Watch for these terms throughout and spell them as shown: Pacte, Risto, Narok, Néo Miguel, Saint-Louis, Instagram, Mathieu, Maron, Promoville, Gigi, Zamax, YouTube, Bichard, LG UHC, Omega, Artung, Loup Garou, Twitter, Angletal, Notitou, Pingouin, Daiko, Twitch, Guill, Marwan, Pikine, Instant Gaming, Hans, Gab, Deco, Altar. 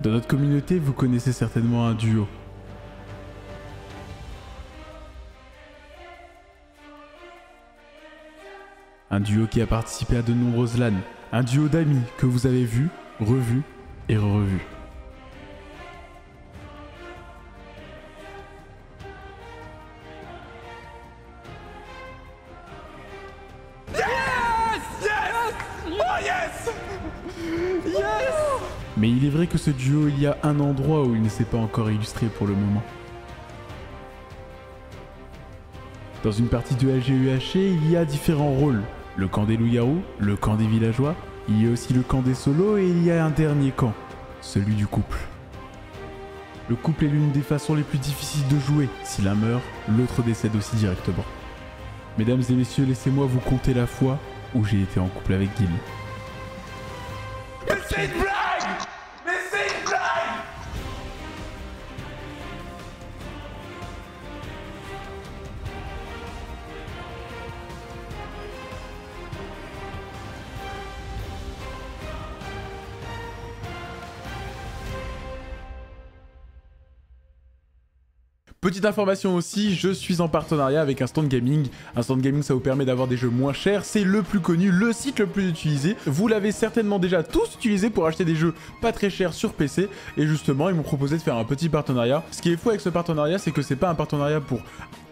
Dans notre communauté, vous connaissez certainement un duo. Un duo qui a participé à de nombreuses LAN. Un duo d'amis que vous avez vu, revu et revu. Mais il est vrai que ce duo, il y a un endroit où il ne s'est pas encore illustré pour le moment. Dans une partie de LG UHC, il y a différents rôles. Le camp des loups-garous, le camp des villageois, il y a aussi le camp des solos et il y a un dernier camp, celui du couple. Le couple est l'une des façons les plus difficiles de jouer. Si l'un meurt, l'autre décède aussi directement. Mesdames et messieurs, laissez-moi vous conter la fois où j'ai été en couple avec Guill. Petite information aussi, je suis en partenariat avec Instant Gaming. Instant Gaming, ça vous permet d'avoir des jeux moins chers. C'est le plus connu, le site le plus utilisé. Vous l'avez certainement déjà tous utilisé pour acheter des jeux pas très chers sur PC. Et justement, ils m'ont proposé de faire un petit partenariat. Ce qui est fou avec ce partenariat, c'est que c'est pas un partenariat pour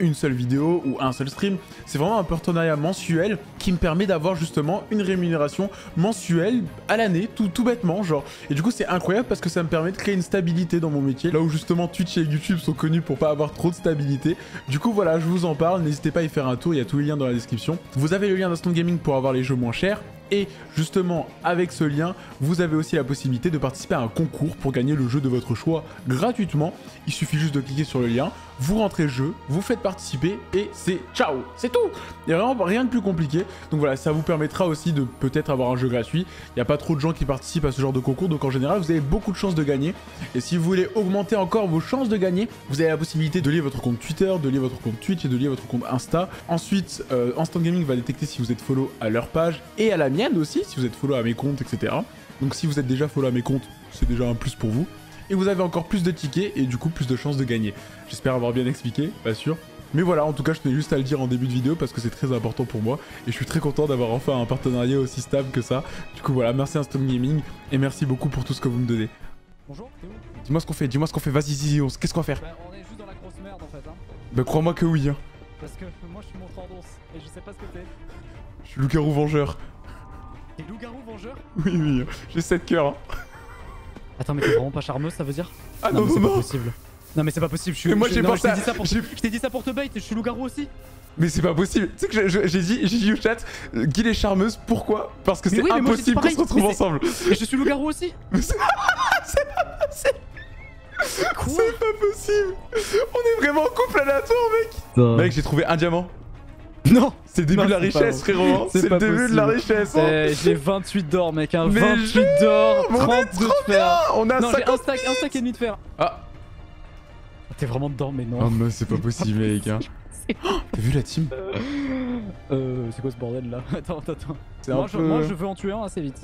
une seule vidéo ou un seul stream. C'est vraiment un partenariat mensuel qui me permet d'avoir justement une rémunération mensuelle à l'année, tout bêtement, genre. Et du coup, c'est incroyable parce que ça me permet de créer une stabilité dans mon métier. Là où justement Twitch et YouTube sont connus pour pas avoir trop de stabilité. Du coup voilà, je vous en parle, n'hésitez pas à y faire un tour, il y a tous les liens dans la description. Vous avez le lien d'Instant Gaming pour avoir les jeux moins chers et justement avec ce lien, vous avez aussi la possibilité de participer à un concours pour gagner le jeu de votre choix gratuitement. Il suffit juste de cliquer sur le lien, vous rentrez jeu, vous faites participer et c'est ciao, c'est tout. Il n'y a vraiment rien de plus compliqué. Donc voilà, ça vous permettra aussi de peut-être avoir un jeu gratuit. Il n'y a pas trop de gens qui participent à ce genre de concours, donc en général vous avez beaucoup de chances de gagner. Et si vous voulez augmenter encore vos chances de gagner, vous avez la possibilité de lier votre compte Twitter, de lier votre compte Twitch et de lier votre compte Insta. Ensuite, Instant Gaming va détecter si vous êtes follow à leur page et à la mienne aussi, si vous êtes follow à mes comptes, etc. Donc si vous êtes déjà follow à mes comptes, c'est déjà un plus pour vous. Et vous avez encore plus de tickets et du coup plus de chances de gagner. J'espère avoir bien expliqué, pas sûr. Mais voilà, en tout cas je tenais juste à le dire en début de vidéo parce que c'est très important pour moi. Et je suis très content d'avoir enfin un partenariat aussi stable que ça. Du coup voilà, merci Instant Gaming et merci beaucoup pour tout ce que vous me donnez. Bonjour, t'es où ? Dis-moi ce qu'on fait, vas-y, qu'est-ce qu'on va faire ? Bah, on est juste dans la grosse merde en fait hein. Bah crois-moi que oui hein. Parce que moi je suis montré en danse et je sais pas ce que t'es. Je suis loup-garou vengeur. T'es loup-garou vengeur ? Oui, j'ai 7 cœurs. Hein. Attends, mais t'es vraiment pas charmeuse, ça veut dire ? Ah non, c'est pas possible. Non, mais c'est pas possible. Mais moi, j'ai pas ça. Je t'ai dit ça pour te bait, je suis loup-garou aussi. Mais c'est pas possible. Tu sais que j'ai dit au chat, Guill est charmeuse, pourquoi ? Parce que c'est impossible qu'on se retrouve ensemble. Et je suis loup-garou aussi. C'est pas possible. C'est pas possible. On est vraiment en couple aléatoire, mec. Mec, j'ai trouvé un diamant. Non, c'est le début de la richesse, frérot. C'est le début de la richesse. J'ai 28 d'or, mec. 28 d'or, 32 de fer. On a 1 stack et demi de fer. Ah. T'es vraiment dedans, mais non. Oh, mais c'est pas possible, les gars. T'as vu la team? C'est quoi ce bordel là? Attends. Moi, je veux en tuer un assez vite.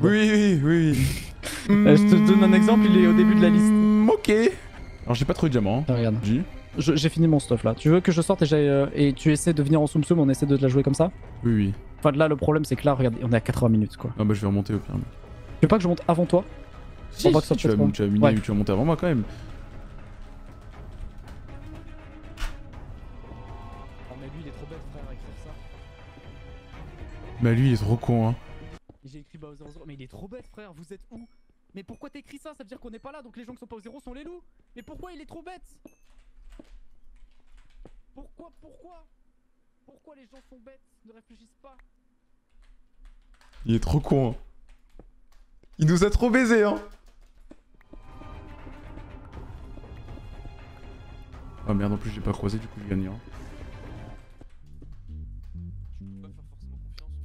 Oui. Je te donne un exemple, il est au début de la liste. Ok. Alors, j'ai pas trop de diamants. Regarde. J'ai fini mon stuff là. Tu veux que je sorte et tu essaies de venir en soum-soum, on essaie de te la jouer comme ça? Oui. Enfin là le problème c'est que là regarde, on est à 80 minutes quoi. Ah bah je vais remonter au pire. Tu veux pas que je monte avant toi? Si, tu vas monter avant moi quand même. Oh mais lui il est trop bête frère avec ça. Bah lui il est trop con hein. J'ai écrit bah au 0-0 mais il est trop bête frère, vous êtes où? Mais pourquoi t'écris ça? Ça veut dire qu'on est pas là donc les gens qui sont pas au 0 sont les loups. Mais pourquoi il est trop bête? Pourquoi les gens sont bêtes, ne réfléchissent pas? Il est trop con hein. Il nous a trop baisé hein. Ah merde en plus j'ai pas croisé du coup je gagne hein.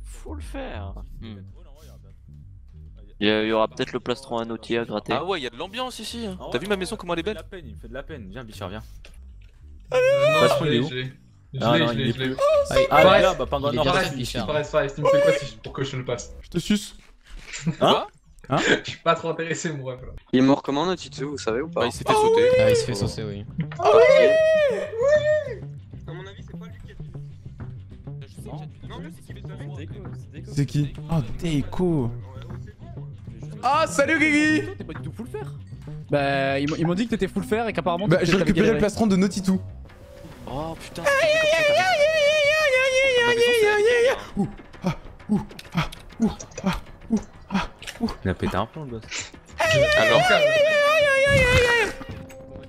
Faut le faire. Il y aura peut-être le plastron à notier à gratter. Ah ouais il y a de l'ambiance ici hein. T'as vu ma maison comment elle est belle? Il me fait de la peine, viens Bichard viens. Je l'ai. Ah là, bah pendant un an, il me fait quoi si pour que je le passe? Je te suce. Hein? Hein? Je suis pas trop intéressé, moi. Il est mort comment, Notitou, vous savez ou pas? Bah, il s'est fait sauter. Oui, ah, il s'est fait sauter, oui. Ah oui, oui. A mon avis, c'est pas lui qui a tué. Je sais non. Qui a tué. Non, c'est qui les deux. C'est qui? Oh, Daiko. Ah, salut Gigi. T'es pas du tout full fer. Bah, ils m'ont dit que t'étais full fer et qu'apparemment. Bah, j'ai récupéré le plastron de Notitou. Oh putain. Ouh, ah, ouh, ah, ouh, ah, ouh, ah, ouh. Il a pété un plomb le boss. Alors,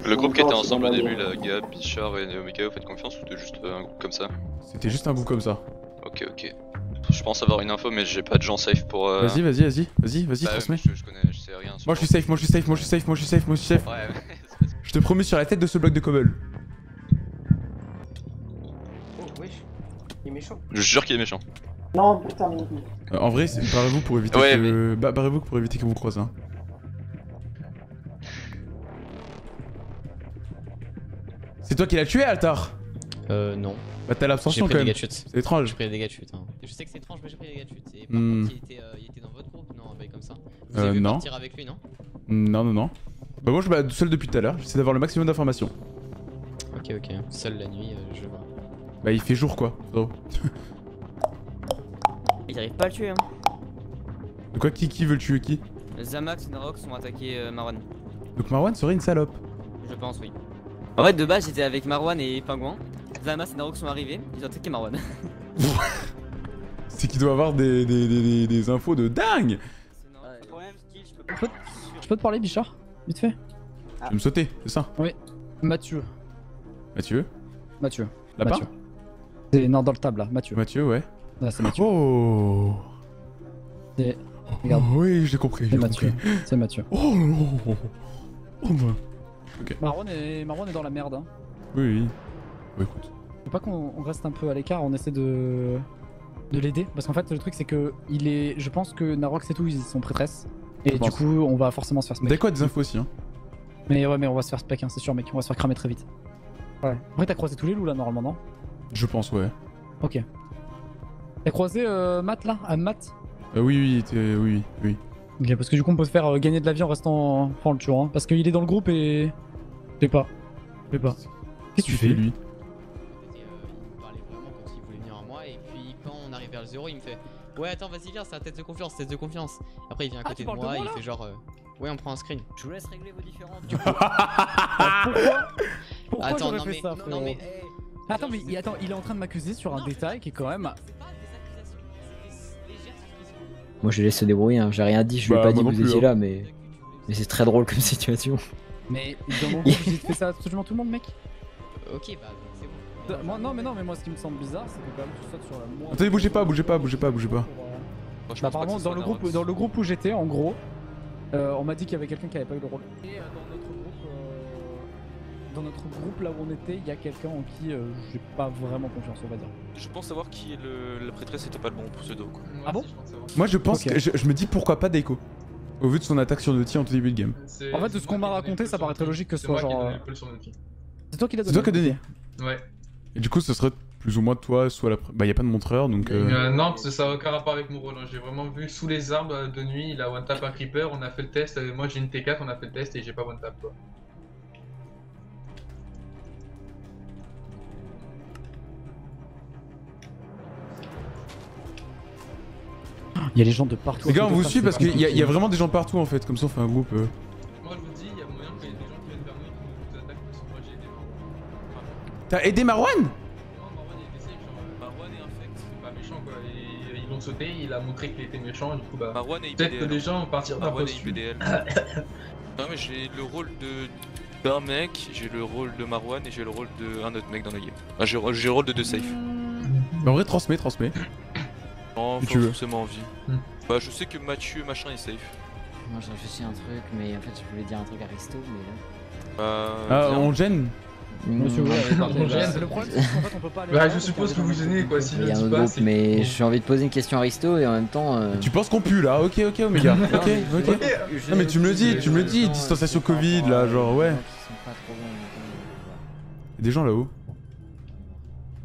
le groupe qui était ensemble au début, là, Gab, Bichard et Néo Miguel, vous faites confiance ou c'était juste un groupe comme ça? C'était juste un groupe comme ça. Ok, ok. Je pense avoir une info, mais j'ai pas de gens safe pour. Vas-y, vas-y, bah, transmets. Je connais, je sais rien. Moi je suis safe, moi je suis safe. Ouais, mais... Je te promets sur la tête de ce bloc de cobble. Méchant. Je jure qu'il est méchant. Non putain mais... en vrai, barrez-vous pour éviter ouais, que... Mais... barrez-vous pour éviter que vous croisez. Hein. C'est toi qui l'as tué, Altar? Non. Bah t'as l'abstention quand même. C'est étrange. J'ai pris des dégâts de chute. Hein. Je sais que c'est étrange mais j'ai pris des dégâts de chute. Et par contre, il était dans votre groupe? Non, bah comme ça. Vous avez vu partir avec lui, non? Non. Bah moi je me bats seul depuis tout à l'heure, j'essaie d'avoir le maximum d'informations. Ok. Seul la nuit, je vois. Bah il fait jour quoi. Oh. Ils arrivent pas à le tuer hein. De quoi? Qui veut le tuer? Qui? Zamax et Narok sont attaqués Marwan. Donc Marwan serait une salope? Je pense oui. En fait de base j'étais avec Marwan et Pingouin. Zamax et Narok sont arrivés, ils ont attaqué Marwan. C'est qu'il doit avoir des infos de dingue. Je peux te parler Bichard? Vite fait. Tu veux me sauter, c'est ça? Oui. Mathieu. Là-bas? Non, dans le table là, Mathieu. Mathieu, ouais. Là, c'est Mathieu. Oh! Regarde. Oh, oui, j'ai compris. C'est Mathieu. C'est Mathieu. Oh bah. Ok. Marron est dans la merde. Hein. Oui. Oui, écoute. Faut pas qu'on reste un peu à l'écart, on essaie de l'aider. Parce qu'en fait, le truc, c'est que il est. Je pense que Narok, c'est tout, ils sont prêtresses. Et du coup, on va forcément se faire spec. D'accord, des infos aussi, hein. Mais ouais, mais on va se faire spec, hein, c'est sûr, mec. On va se faire cramer très vite. Ouais. En vrai, t'as croisé tous les loups là, normalement, non? Je pense, ouais. Ok. T'as croisé Matt là? Matt? Oui. Ok, parce que du coup, on peut se faire gagner de la vie en restant en le tuant. Hein, parce qu'il est dans le groupe et. Je sais pas. Qu'est-ce que tu fais lui? Il me parlait vraiment comme s'il voulait venir à moi. Et puis, quand on arrive vers le zéro, il me fait ouais, attends, vas-y, viens, c'est la tête de confiance. Après, il vient à côté de moi et il fait genre. Ouais, on prend un screen. Je vous laisse régler vos différends. Pourquoi attends, non, fait mais, ça, non mais... Attends, il est en train de m'accuser sur un détail qui est quand même... Moi je laisse se débrouiller, hein. J'ai rien dit, je lui ai pas dit que vous étiez là, mais c'est très drôle comme situation. Mais dans mon groupe, j'ai fait ça à absolument tout le monde, mec. Ok, bah c'est bon. Non, mais moi ce qui me semble bizarre, c'est que quand même tout ça sur la moi... Attendez, bougez pas. Bah apparemment, dans le groupe où j'étais, en gros, on m'a dit qu'il y avait quelqu'un qui avait pas eu le rôle. Et dans notre groupe là où on était, il y a quelqu'un en qui j'ai pas vraiment confiance, on va dire. Je pense savoir qui est la prêtresse était pas le bon pour ce dos quoi. Ah bon? Moi je pense que je me dis pourquoi pas Deco. Au vu de son attaque sur Notitou en tout début de game. En fait de ce qu'on m'a raconté ça paraît très logique que ce soit genre... C'est toi qui l'as donné? C'est toi qui l'as donné? Ouais. Et du coup ce serait plus ou moins toi, soit la... Bah y'a pas de montreur donc... Non parce que ça n'a aucun rapport avec mon rôle, j'ai vraiment vu sous les arbres de nuit, il a one tap un creeper, on a fait le test, moi j'ai une T4, on a fait le test et j'ai pas one tap quoi. Il y a les gens de partout. Les gars, on vous suit parce qu'il y a vraiment des gens partout en fait, comme ça on fait un groupe. Moi je vous dis, il y a moyen qu'il y ait des gens qui viennent vers nous et qui nous attaquent parce que moi j'ai aidé Marwan. T'as aidé Marwan? Non, Marwan il était safe, genre Marwan est infect, c'est pas méchant quoi. Et ils l'ont sauté, il a montré qu'il était méchant, et du coup bah. Marwan et IPDL. Peut-être que des gens vont partir d'un poste. Non, mais j'ai le rôle d'un mec, j'ai le rôle de Marwan et j'ai le rôle d'un autre mec dans la game. Enfin, j'ai le rôle de deux safe. Mais en vrai, transmets. Non, faut forcément envie. Bah, je sais que Mathieu machin est safe. Moi j'ai réfléchi un truc, mais en fait je voulais dire un truc à Risto, mais là. On gêne monsieur, ouais, on gêne. Le problème c'est qu'en fait on peut pas aller. Bah, je suppose que vous gênez quoi, si le dis pas. Mais j'ai envie de poser une question à Risto et en même temps. Tu penses qu'on pue là? Ok, Omega. Ok. Non, mais tu me le dis, distanciation Covid là, genre ouais. Y'a des gens là-haut.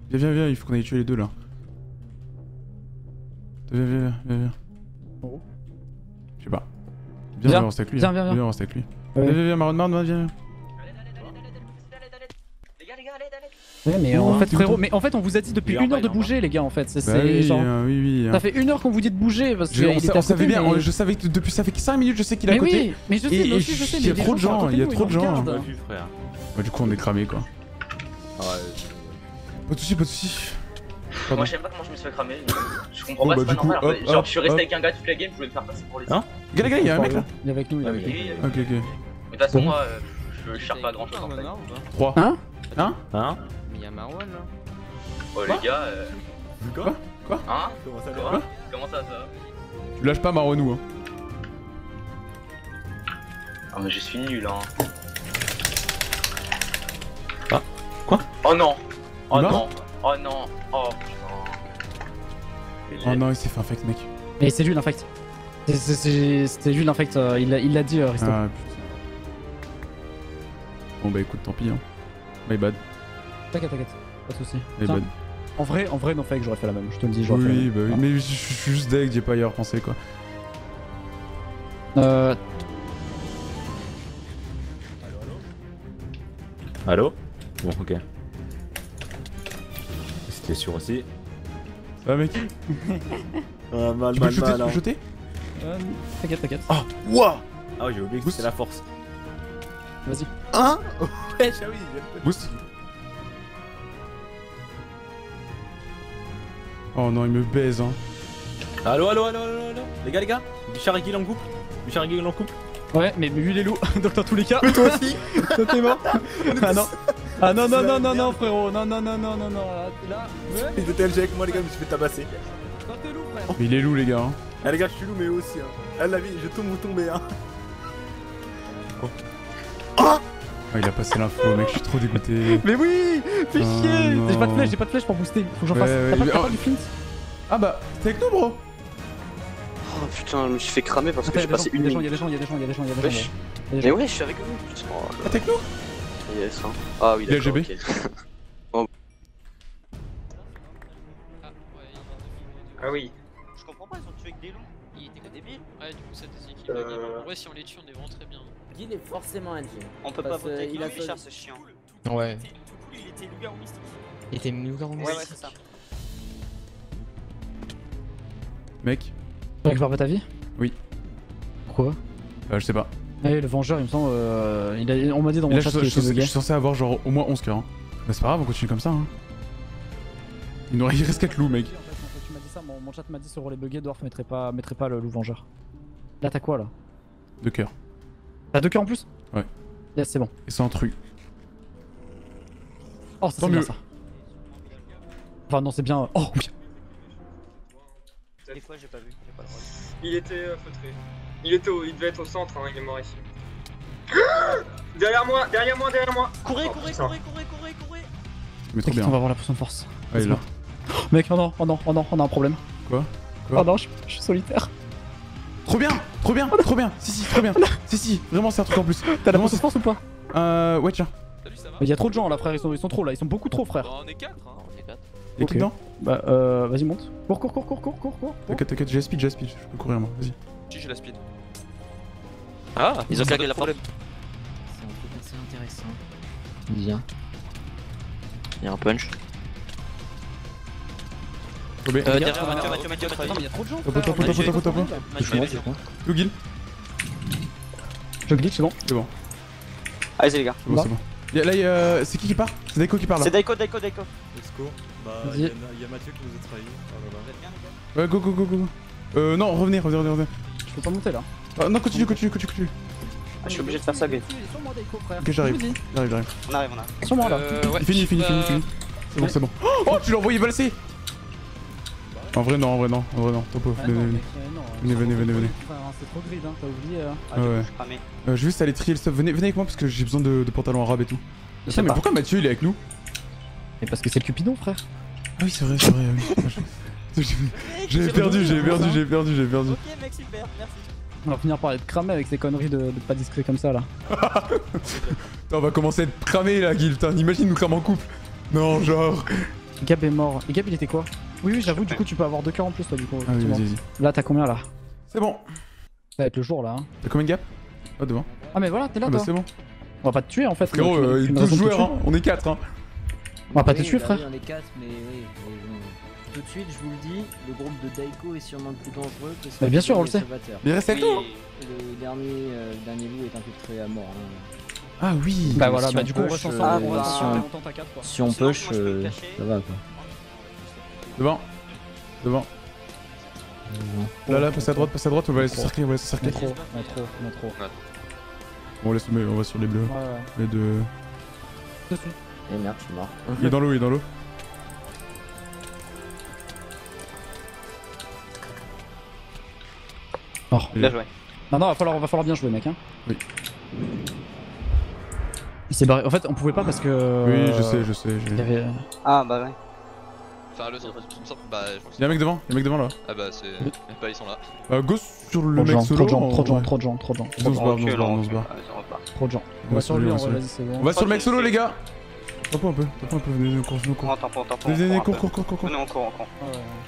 Viens, il faut qu'on aille tuer les deux là. Viens. Je sais pas. Viens, on stack lui. Viens, on stack lui. Viens, Maron, viens. Ouais, mais en fait frérot, mais en fait on vous a dit depuis une heure de bouger les gars en fait, c'est genre... Oui, ça fait une heure qu'on vous dit de bouger parce que... On savait bien, je savais que depuis ça fait 5 minutes je sais qu'il est à côté. Mais je sais, je sais. Il y a trop de gens, il y a trop de gens. Du coup on est cramé quoi. Pas de soucis, pas de soucis. Moi je sais pas comment je me suis fait cramer, je comprends pas, c'est pas normal. Genre je suis resté avec un gars toute la game, je voulais me faire passer pour les autres. Gars, il y a un mec là. Il est avec nous, il est avec nous. Ok, ok. Mais de toute façon moi, je cherche pas grand chose en fait. 3. Hein Mais y'a Marwan là. Oh les gars Quoi Hein Comment ça va? Tu lâches pas Marwan ou hein. Ah mais je suis nul hein. Ah quoi? Oh non. Oh non. Oh non. Oh putain. Oh non, il s'est fait infect mec. Mais c'est lui l'infect. C'était lui l'infect, il l'a dit Risto. Ah putain. Bon bah écoute tant pis hein. My bad. T'inquiète, pas de soucis. Bad. En vrai, non fake, j'aurais fait la même, je te le dis. Oui, bah oui, mais je suis juste deck, j'ai pas ailleurs pensé quoi. Allo? Bon, ok. C'était sûr aussi. Ah mec. Ah, mal. Tu peux jeter? T'inquiète. Ah, waouh! Ah ouais, j'ai oublié que c'était la force. Vas-y. Hein? Ouais, ah oui. Boost. Oh non, il me baise, hein. Allo. Les gars. Bichard et Guill en couple. Ouais, mais lui, il est loup. Donc, dans tous les cas. Mais toi aussi. Toi, t'es mort. Ah non. Ah non, frérot. Non. Là. Ils étaient LG avec moi, les gars, mais je me suis fait tabasser. Toi, t'es loup, frère. Il est loup, les gars. Ah, les gars, je suis loup, mais eux aussi, hein. Ah, la vie, je tombe ou tomber, hein. Oh, il a passé l'info, mec, je suis trop dégoûté. Mais oui, fais chier. J'ai pas de flèche pour booster, faut que j'en fasse. T'as pas du flint? Ah bah, t'es avec nous, bro. Oh putain, je me suis fait cramer parce que j'ai passé une minute. Y'a des gens. Mais ouais, je suis avec vous, putain. Ah, t'es avec nous? Yes, hein. Ah oui, d'accord, ok. Ah oui. Je comprends pas, ils ont tué que des loups. Ils étaient que débiles. Ouais, du coup, ça déséquilibre la game. En vrai, si on les tue, on est vraiment très bien. Guill est forcément un Guill. On peut pas voter Guill Bichard, ce chien. Ouais. Il était loup-garou mystique. Ouais, c'est ça. Mec. Tu récupères pas ta vie? Oui. Pourquoi? Je sais pas. Ouais, le Vengeur, il me semble. On m'a dit dans mon chat qu'il était bugué. Je suis censé avoir genre au moins 11 coeurs. Hein. Bah, c'est pas grave, on continue comme ça. Hein. Il reste 4 loups, mec. Tu m'as dit ça, mon chat m'a dit sur les buggés, Dwarf mettrait pas le loup Vengeur. Là, t'as quoi là? 2 coeurs. T'as 2 coeurs en plus? Ouais. Yes, c'est bon. Et c'est un truc. Oh, c'est bien ça. Enfin, non, c'est bien. Oh, oui. Des fois, j'ai pas vu. Il était feutré. Il devait être au centre, hein, il est mort ici. Derrière moi. Courez. Mais trop bien. On va avoir la potion de force. Ouais, là. Mec, oh non, on a un problème. Quoi? Oh non, je suis solitaire. Trop bien. Si, vraiment c'est un truc en plus. T'as la potion de force ou pas? Ouais tiens. Salut, ça va? Il y a trop de gens là frère, ils sont trop là, ils sont beaucoup trop frère. On est 4 hein, on est 4. Y'a qui dedans? Bah vas-y monte. Cours. T'inquiète, j'ai la speed, je peux courir moi, vas-y. Si j'ai la speed. Ah, ils ont claqué la problème. C'est un truc assez intéressant. Bien. Y'a un punch. Derrière Mathieu, il y a trop de gens. Top. Go Guill. Je glitch, c'est bon. Allez les gars. C'est bon. Là, c'est qui part? C'est Daiko qui part là. C'est Daiko. Let's go. Bah, y'a Mathieu qui nous a trahi. Ouais, go. Non, revenez. Je peux pas monter là. Non, continue. Ah, je suis obligé de faire ça, Guill. Ok, j'arrive. On arrive. Sur moi là. Fini. C'est bon. Oh, tu l'as envoyé valser. En vrai non, topo, venez. C'est trop grid hein, t'as oublié ouais. Je vais juste aller trier le stuff, venez avec moi parce que j'ai besoin de pantalons arabes et tout. Putain, mais pourquoi Mathieu il est avec nous? Mais parce que c'est le Cupidon frère. Ah oui c'est vrai, oui. J'ai perdu. Ok mec super, merci. On va finir par être cramé avec ces conneries de pas discret comme ça là. On va commencer à être cramé là Guill, putain imagine nous cramer en couple. Non genre... Gab est mort, et Gab il était quoi? Oui, j'avoue, du coup, tu peux avoir 2 coeurs en plus, toi, du coup. Ah, oui, là, t'as combien, là? C'est bon. Ça va être le jour là. Hein. T'as combien de gap? Ah, devant. Ah, mais voilà, t'es là. Ah, bah c'est bon. On va pas te tuer en fait. Frérot, il y a 12 joueurs, hein. On est 4. Hein. On va pas te tuer, frère. Oui, on est 4, mais oui. Tout de suite, je vous le dis, le groupe de Daiko est sûrement le plus dangereux. Mais bien sûr, on le sait. Mais reste avec nous. Le dernier loup est infiltré à mort. Hein. Ah oui. Bah voilà, si bah du coup on reste ensemble. Si on push, ça va quoi. Devant. Devant. Là, là, passe à droite, on va laisser circuler, on va laisser circuler. On a trop. On laisse, on va sur les bleus. Les deux. Et merde, je suis mort. Il est dans l'eau, il est dans l'eau. Mort. Bien joué. Non, non, va falloir bien jouer, mec. Hein. Oui. Il s'est barré. En fait, on pouvait pas parce que. Oui, je sais. Ah, bah ouais. Enfin, le centre, bah. Y'a un mec devant, là. Ah, bah, c'est. Bah, ils sont là. Go sur le mec solo. Trop de gens. On se barre. On va sur le mec solo, les gars. Tape un peu, venez, on court. Venez, cours. On court.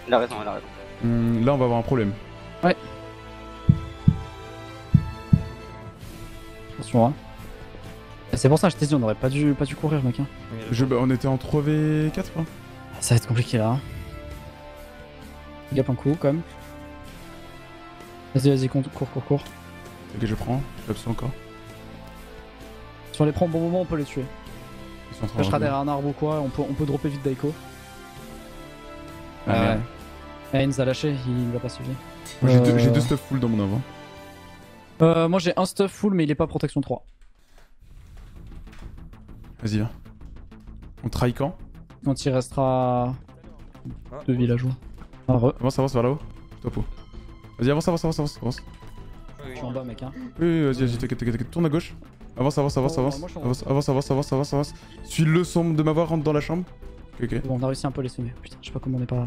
Il a raison. Là, on va avoir un problème. Ouais. Attention, hein. C'est pour ça je t'ai dit on aurait pas dû courir mec hein. On était en 3v4 quoi. Ça va être compliqué là hein. Gap un coup quand même. Vas-y cours. Ok je prends, j'absous encore. Si on les prend au bon moment on peut les tuer. Je serai derrière un arbre ou quoi, on peut dropper vite Daiko. Ah ouais. Hans a lâché, il ne va pas suivre. Moi j'ai deux stuff full dans mon avant. Moi j'ai un stuff full mais il est pas protection 3. Vas-y viens. On trahit quand? Quand il restera... deux villageois. Avance vers là-haut. Top haut. Vas-y avance. Je suis en bas mec hein. Oui vas-y t'inquiète, tourne à gauche. Avance. Suis le sombre de ma voix, rentre dans la chambre. Ok. Bon on a réussi un peu à les semer. Putain je sais pas comment on est pas...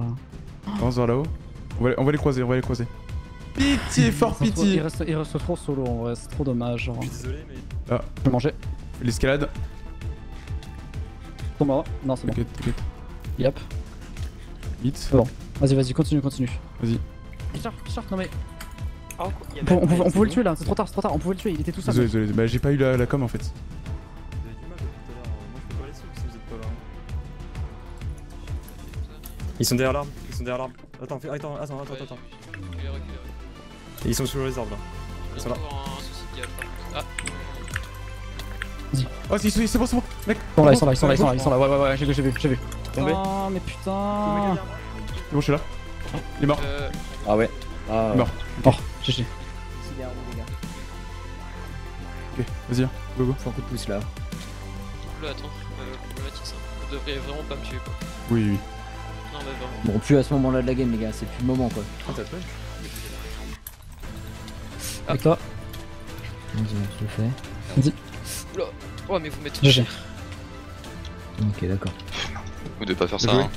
Avance vers là-haut. On va les croiser. Pitié, fort pitié. Il reste trop solo en vrai, c'est trop dommage. Genre. Je suis désolé mais... Ah. Je peux manger. L'escalade. Tombe à... Non c'est bon. T'inquiète. Yep. Hit. Bon. Vas-y, continue. Vas-y. Bichard, non mais... Oh, on pouvait le tuer là, c'est trop tard, on pouvait le tuer, il était tout seul. Désolé, bah j'ai pas eu la com en fait. Vous avez du mal depuis tout à l'heure, moi je peux pas aller sous si vous êtes pas là. Ils sont derrière l'arbre. Attends. Ils sont sous les arbres là. Ils sont là. Ah. Oh si c'est bon mec. Ils sont là ouais j'ai vu. Tombé. Ah mais putain. C'est bon je suis là. Il est mort. Ah ouais. Mort. GG. C'est derrière nous les gars. Ok vas-y hein. Go. Faut un coup de pouce là. Là attends, problématique ça. On devrait vraiment pas me tuer quoi. Oui. Non mais vraiment. Bon plus à ce moment là de la game les gars, c'est plus le moment quoi. Ah t'as pas. Avec toi. Je le fais. Dis. Oula. Oh mais vous mettez GG. Ok d'accord. Vous devez pas faire ça hein.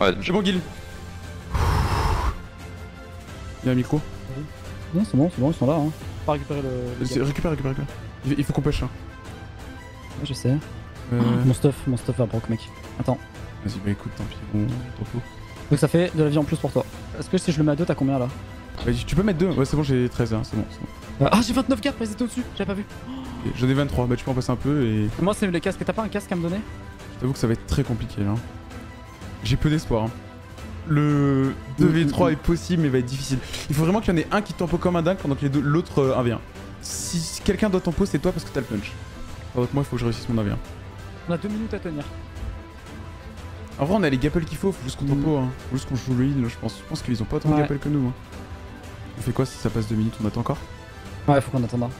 Ouais c'est bon Guill. Il y a un micro. Non c'est bon ils sont là hein. Pas récupérer le... Récupère. Il faut qu'on pêche hein. Ouais, je sais. Mon stuff va broc mec. Attends. Vas-y bah écoute tant pis bon trop. Donc ça fait de la vie en plus pour toi. Est-ce que si je le mets à 2 t'as combien là? Tu peux mettre 2, ouais c'est bon j'ai 13 hein, c'est bon. Ah j'ai 29 gars, ils étaient au dessus, j'avais pas vu. J'en ai 23, bah tu peux en passer un peu et... Moi c'est les casques, t'as pas un casque à me donner? Je t'avoue que ça va être très compliqué là. J'ai peu d'espoir hein. Le 2v3 est possible mais va être difficile. Il faut vraiment qu'il y en ait un qui tempo comme un dingue pendant que l'autre 1v1. Si quelqu'un doit tempo c'est toi parce que t'as le punch. Pendant que moi il faut que je réussisse mon 1v1. On a 2 minutes à tenir. En vrai on a les gappels qu'il faut juste qu'on tempo hein. Faut juste qu'on joue le heal, je pense qu'ils ont pas tant de gappels que nous hein. On fait quoi si ça passe 2 minutes, on attend encore? Ouais faut qu'on attende.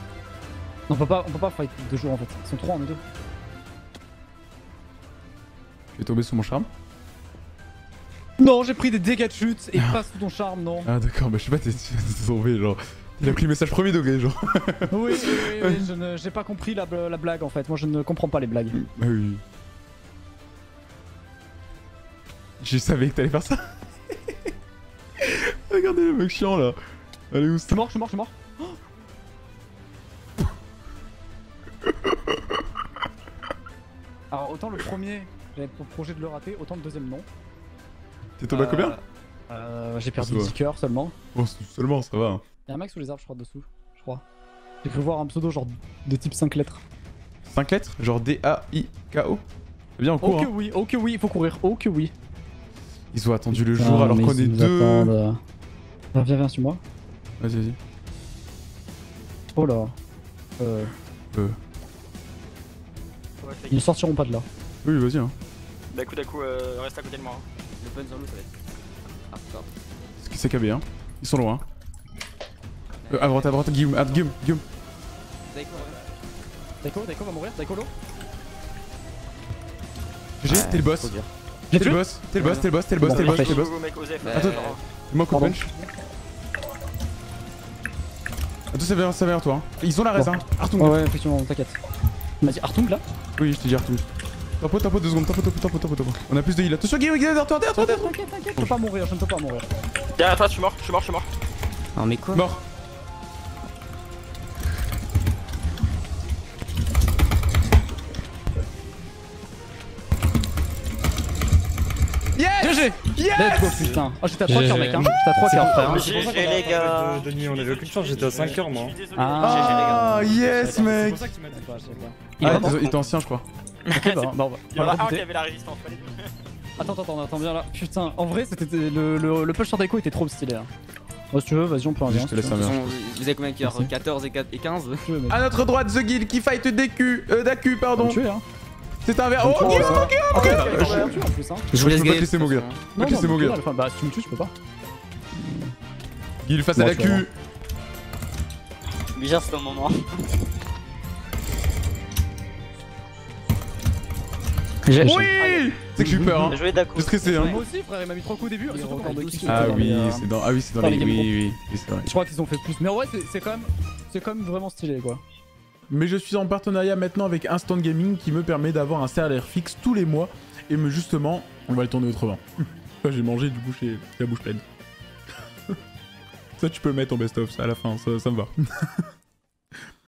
On peut pas fight 2 jours en fait, ils sont 3 on est 2. Je vais tomber sous mon charme. Non j'ai pris des dégâts de chute et pas sous ton charme non. Ah d'accord bah je sais pas t'es tombé genre. Il a pris le message premier degré genre. Oui j'ai pas compris la blague en fait, moi je ne comprends pas les blagues. Bah oui. Je savais que t'allais faire ça. Regardez le mec chiant là. Allez où c'est? Je suis mort. Alors autant le premier, j'avais pour projet de le rater, autant le deuxième non. T'es tombé à combien? J'ai perdu 10 cœurs seulement. Bon, seulement, ça va. Hein. Y'a un max sous les arbres, je crois, dessous. Je crois. J'ai cru voir un pseudo genre de type 5 lettres. 5 lettres? Genre D-A-I-K-O? Eh bien, on court. Oh que hein. Oui, oh que oui, faut courir, oh que oui. Ils ont attendu le jour alors qu'on est deux. Viens, viens sur moi. Vas-y, vas-y. Oh là. Ils ne sortiront pas de là. Oui, vas-y. Hein. Bah, coup à coup, reste à côté de moi. Hein. Le bon zombie, ça va être. Ah, pardon. C'est KB, hein. Ils sont loin. À droite, Guillaume. Ah, Guillaume, Guillaume. Daiko, Daiko va mourir, Daiko l'eau. GG, t'es le boss. T'es le boss, t'es le boss, t'es le boss, t'es le boss, t'es le boss, t'es le boss. Attends, moi coup de punch. Attends, c'est vers toi. Ils ont la raisin. Artung. Ouais, effectivement, t'inquiète. On m'a dit Artung là? Oui, je t'ai dit Artung. Tapo, 2 secondes, tapo. On a plus de heal. Attention, Guill, derrière toi. T'inquiète, t'inquiète, je peux pas mourir, je ne peux pas mourir. Derrière toi, je suis mort. Non, mais quoi? Mort. GG! Yes! Let's go, putain! Oh, j'étais à 3 coeurs, mec, hein! J'étais à 3 coeurs, frère! GG, les gars! Denis, on avait aucune chance, j'étais à 5 coeurs, moi! Ah, yes, mec! Ah, il était ancien, je crois! Ok, bah, il y en a un qui avait la résistance, fallait! Attends, on attend bien là! Putain, en vrai, c'était le push sur Deco était trop stylé, hein! Si tu veux, vas-y, on peut en venir. Vous avez combien de coeurs? 14 et 15? À notre droite, The Guill qui fight Daku, pardon! C'est un verre. Oh, Guill, ok, je voulais pas te laisser mourir. Je vais laisser mourir. Bah, si tu me tues, je peux pas. Guill face à la cul. Bichard, c'est un moment. Oui! C'est que j'ai eu peur, hein. J'ai stressé, hein. Moi aussi, frère, il m'a mis 3 coups au début. Ah oui, c'est dans les. Oui, c'est vrai. Je crois qu'ils ont fait plus. Mais ouais, c'est quand même vraiment stylé, quoi. Mais je suis en partenariat maintenant avec Instant Gaming qui me permet d'avoir un salaire fixe tous les mois. Et justement, on va le tourner autrement. J'ai mangé du coup, j'ai la bouche pleine. Ça tu peux mettre en best-of, ça à la fin, ça me va.